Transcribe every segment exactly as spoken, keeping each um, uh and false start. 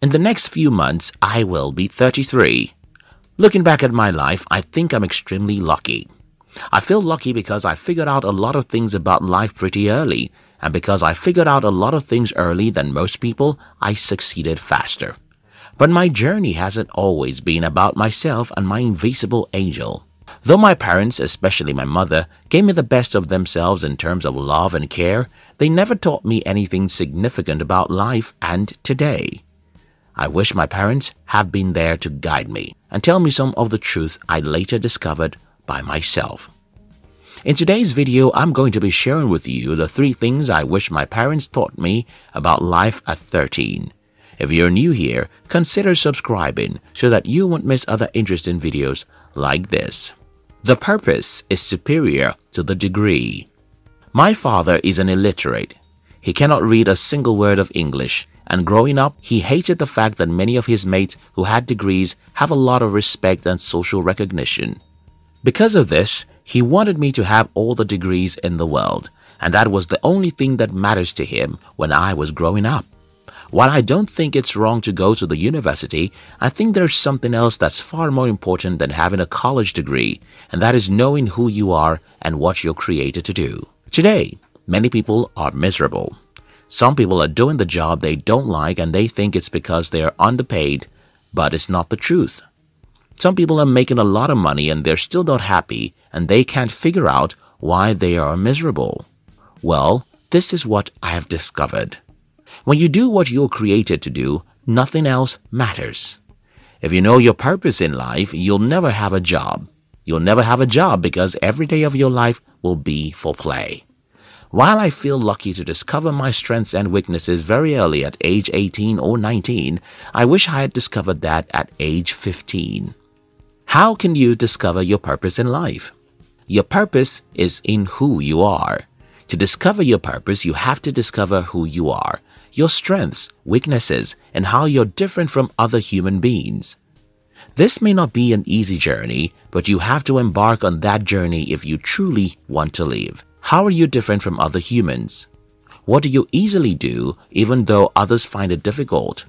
In the next few months, I will be thirty-three. Looking back at my life, I think I'm extremely lucky. I feel lucky because I figured out a lot of things about life pretty early, and because I figured out a lot of things early than most people, I succeeded faster. But my journey hasn't always been about myself and my invisible angel. Though my parents, especially my mother, gave me the best of themselves in terms of love and care, they never taught me anything significant about life and today. I wish my parents had been there to guide me and tell me some of the truth I later discovered by myself. In today's video, I'm going to be sharing with you the three things I wish my parents taught me about life at thirteen. If you're new here, consider subscribing so that you won't miss other interesting videos like this. The purpose is superior to the degree. My father is an illiterate. He cannot read a single word of English, and growing up, he hated the fact that many of his mates who had degrees have a lot of respect and social recognition. Because of this, he wanted me to have all the degrees in the world, and that was the only thing that matters to him when I was growing up. While I don't think it's wrong to go to the university, I think there's something else that's far more important than having a college degree, and that is knowing who you are and what you're created to do. Today, many people are miserable. Some people are doing the job they don't like and they think it's because they are underpaid, but it's not the truth. Some people are making a lot of money and they're still not happy and they can't figure out why they are miserable. Well, this is what I have discovered. When you do what you're created to do, nothing else matters. If you know your purpose in life, you'll never have a job. You'll never have a job because every day of your life will be for play. While I feel lucky to discover my strengths and weaknesses very early at age eighteen or nineteen, I wish I had discovered that at age fifteen. How can you discover your purpose in life? Your purpose is in who you are. To discover your purpose, you have to discover who you are, your strengths, weaknesses, and how you're different from other human beings. This may not be an easy journey, but you have to embark on that journey if you truly want to live. How are you different from other humans? What do you easily do even though others find it difficult?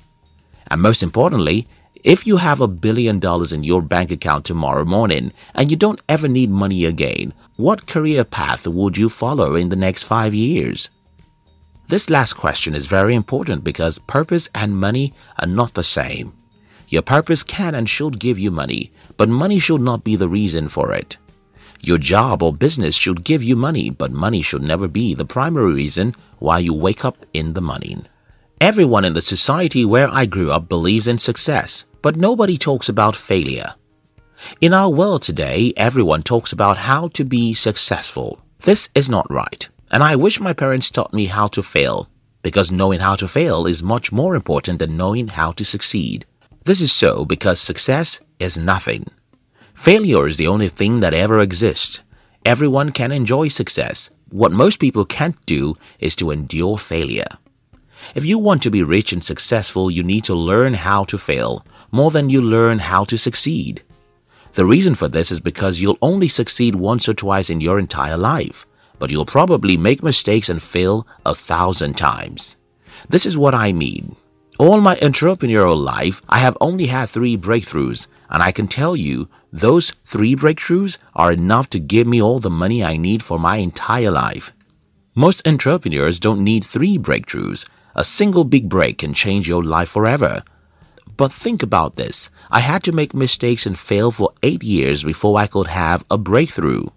And most importantly, if you have a billion dollars in your bank account tomorrow morning and you don't ever need money again, what career path would you follow in the next five years? This last question is very important because purpose and money are not the same. Your purpose can and should give you money, but money should not be the reason for it. Your job or business should give you money, but money should never be the primary reason why you wake up in the morning. Everyone in the society where I grew up believes in success, but nobody talks about failure. In our world today, everyone talks about how to be successful. This is not right, and I wish my parents taught me how to fail, because knowing how to fail is much more important than knowing how to succeed. This is so because success is nothing. Failure is the only thing that ever exists. Everyone can enjoy success. What most people can't do is to endure failure. If you want to be rich and successful, you need to learn how to fail more than you learn how to succeed. The reason for this is because you'll only succeed once or twice in your entire life, but you'll probably make mistakes and fail a thousand times. This is what I mean. All my entrepreneurial life, I have only had three breakthroughs, and I can tell you those three breakthroughs are enough to give me all the money I need for my entire life. Most entrepreneurs don't need three breakthroughs. A single big break can change your life forever. But think about this. I had to make mistakes and fail for eight years before I could have a breakthrough.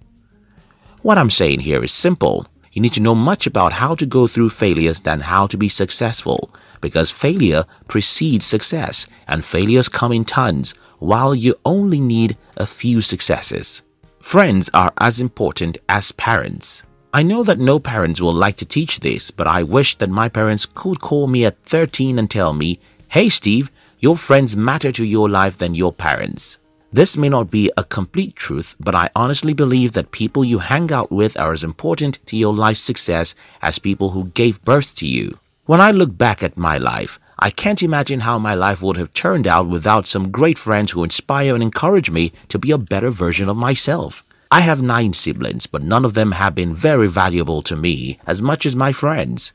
What I'm saying here is simple. You need to know much about how to go through failures than how to be successful, because failure precedes success and failures come in tons, while you only need a few successes. Friends are as important as parents. I know that no parents will like to teach this, but I wish that my parents could call me at thirteen and tell me, "Hey Steve, your friends matter to your life than your parents." This may not be a complete truth, but I honestly believe that people you hang out with are as important to your life's success as people who gave birth to you. When I look back at my life, I can't imagine how my life would have turned out without some great friends who inspire and encourage me to be a better version of myself. I have nine siblings, but none of them have been very valuable to me as much as my friends.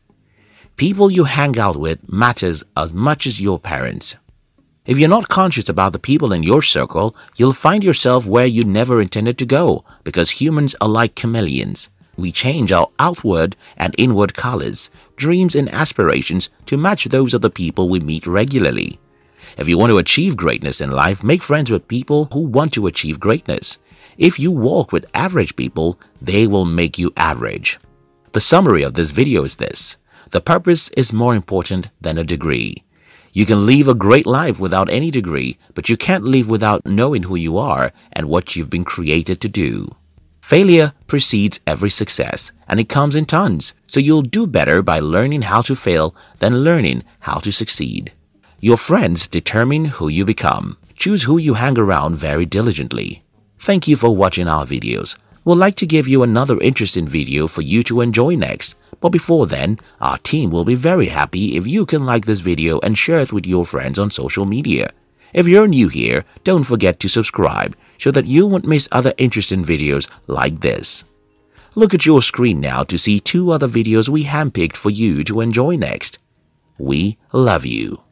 people you hang out with matters as much as your parents. If you're not conscious about the people in your circle, you'll find yourself where you never intended to go, because humans are like chameleons. We change our outward and inward colors, dreams and aspirations to match those of the people we meet regularly. If you want to achieve greatness in life, make friends with people who want to achieve greatness. If you walk with average people, they will make you average. The summary of this video is this: the purpose is more important than a degree. You can live a great life without any degree, but you can't live without knowing who you are and what you've been created to do. Failure precedes every success, and it comes in tons, so you'll do better by learning how to fail than learning how to succeed. Your friends determine who you become. Choose who you hang around very diligently. Thank you for watching our videos. We'd like to give you another interesting video for you to enjoy next. But before then, our team will be very happy if you can like this video and share it with your friends on social media. If you're new here, don't forget to subscribe so that you won't miss other interesting videos like this. Look at your screen now to see two other videos we handpicked for you to enjoy next. We love you.